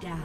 Down.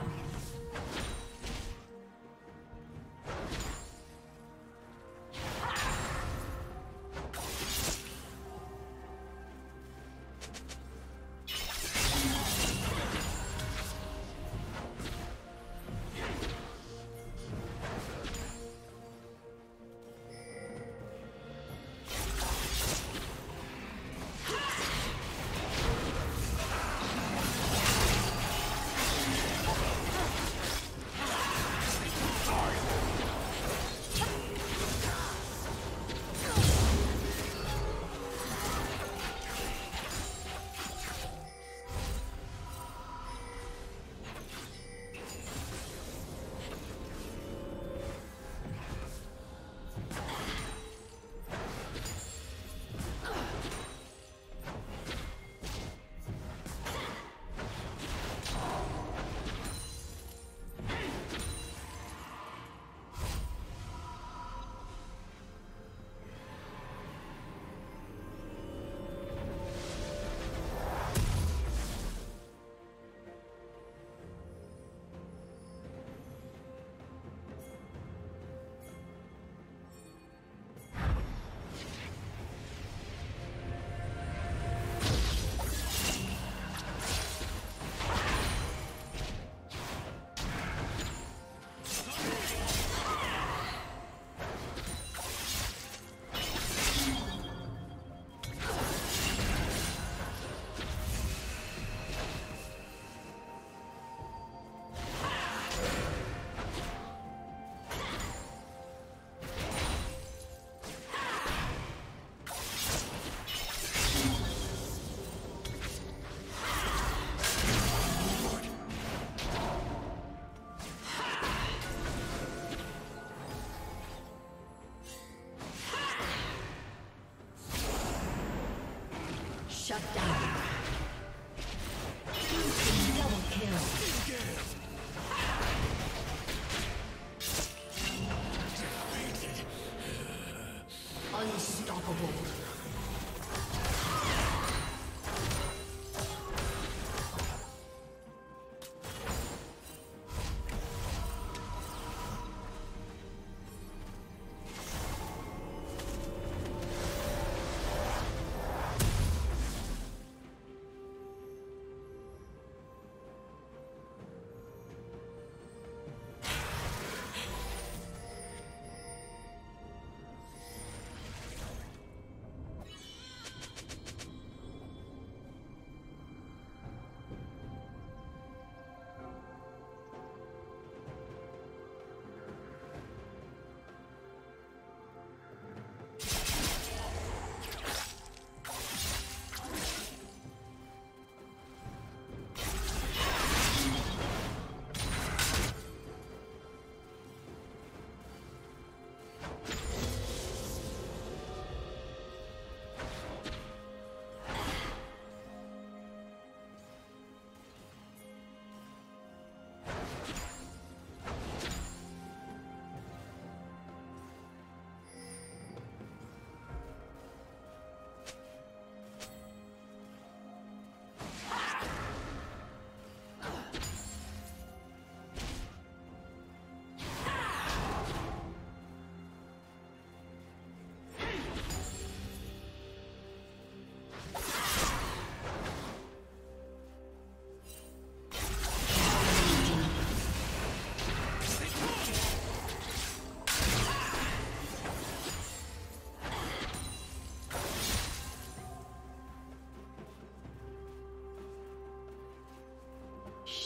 Shut down.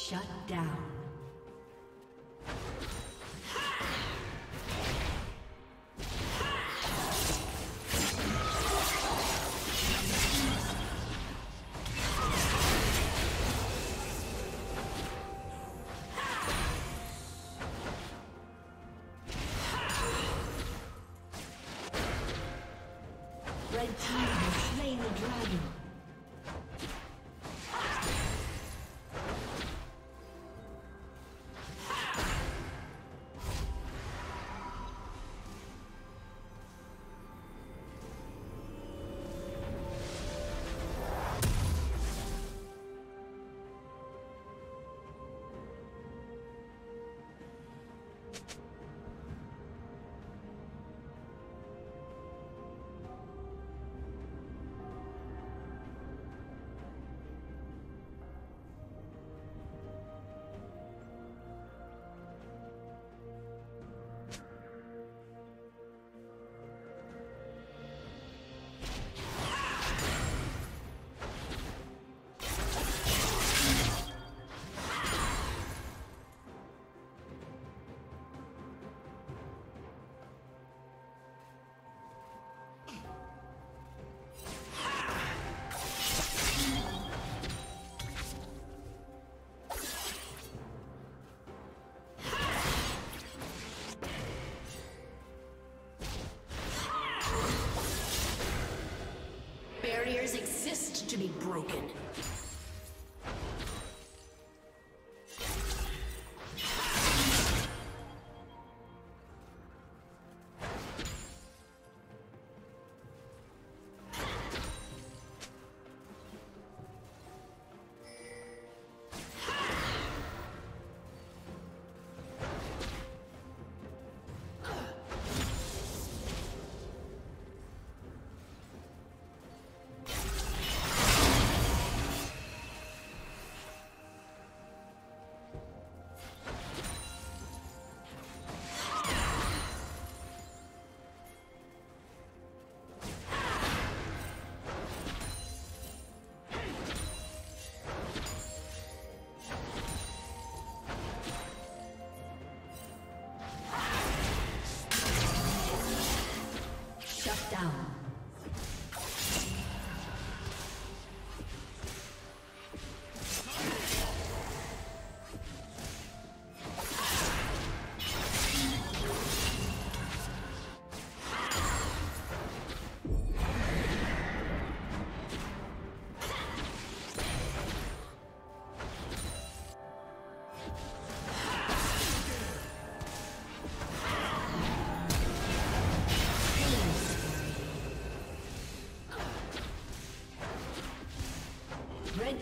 Shut down. Red team has slain the dragon. Barriers exist to be broken. Red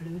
Blue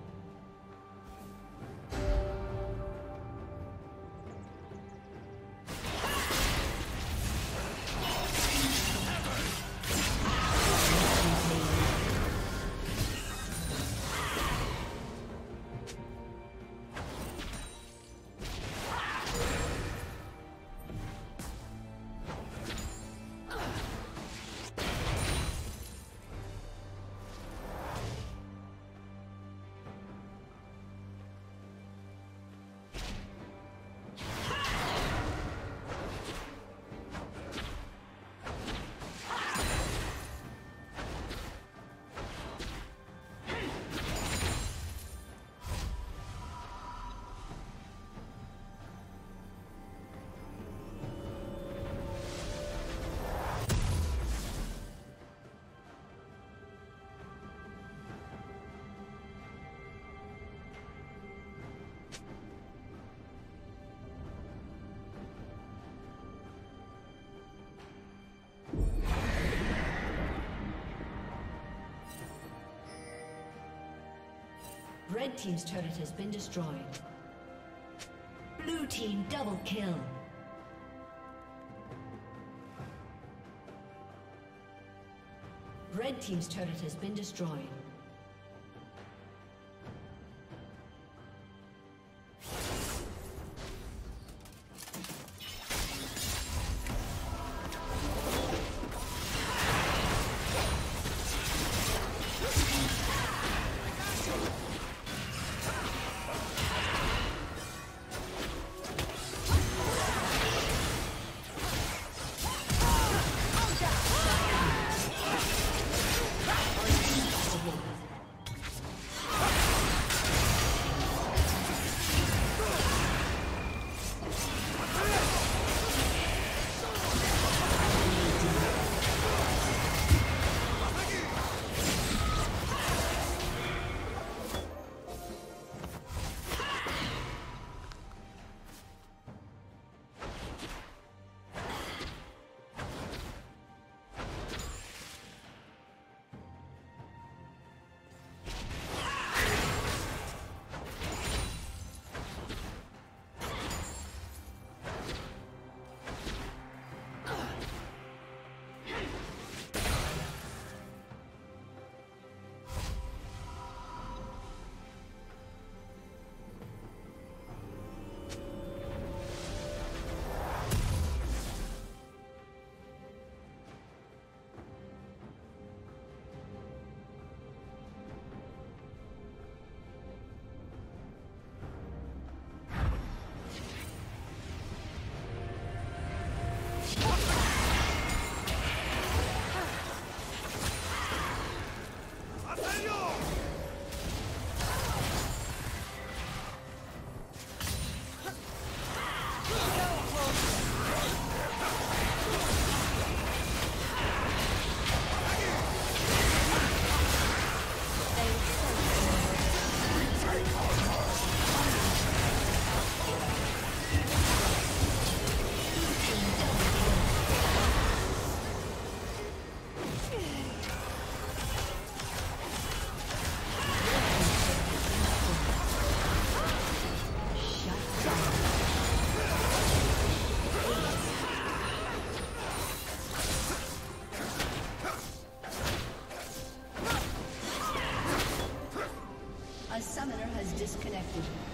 Red team's turret has been destroyed. Blue team double kill. Red team's turret has been destroyed. disconnected.